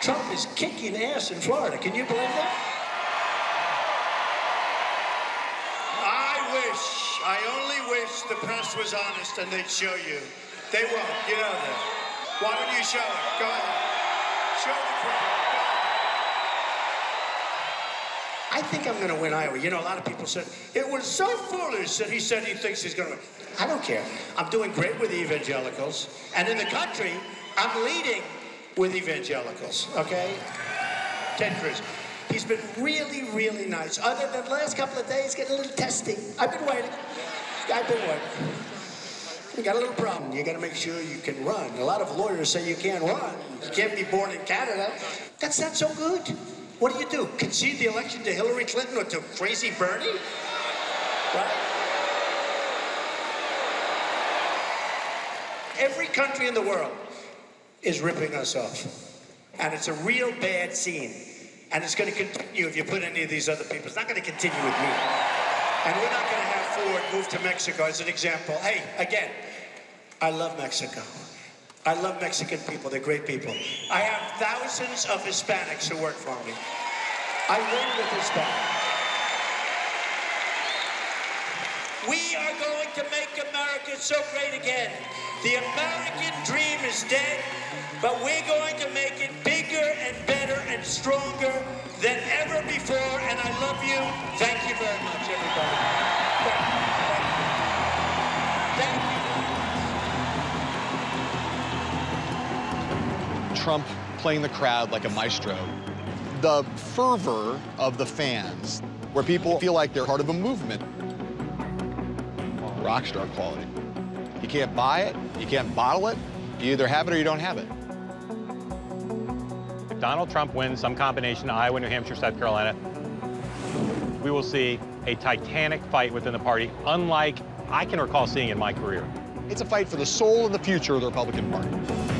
Trump is kicking ass in Florida. Can you believe that? I only wish the press was honest and they'd show you. They won't, you know that. Why don't you show it? Go ahead. Show the crowd. Go ahead. I think I'm going to win Iowa. You know, a lot of people said, it was so foolish that he said he thinks he's going to win. I don't care. I'm doing great with the evangelicals. And in the country, I'm leading with evangelicals, okay? Ted Cruz. He's been really, really nice. Other than the last couple of days, getting a little testy. I've been waiting. We got a little problem. You got to make sure you can run. A lot of lawyers say you can't run. You can't be born in Canada. That's not so good. What do? Concede the election to Hillary Clinton or to crazy Bernie? Right? Every country in the world is ripping us off. And it's a real bad scene. And it's going to continue if you put any of these other people. It's not going to continue with me. And we're not going to have Ford move to Mexico as an example. Hey, again, I love Mexico. I love Mexican people. They're great people. I have thousands of Hispanics who work for me. I live with Hispanics. We are going to make America so great again. The American dream is dead, but we're going to make it bigger and better and stronger than ever before, and I love you. Thank you very much, everybody. Thank you. Trump playing the crowd like a maestro. The fervor of the fans, where people feel like they're part of a movement. Rock star quality. You can't buy it, you can't bottle it. You either have it or you don't have it. If Donald Trump wins some combination of Iowa, New Hampshire, South Carolina, we will see a titanic fight within the party, unlike I can recall seeing in my career. It's a fight for the soul and the future of the Republican Party.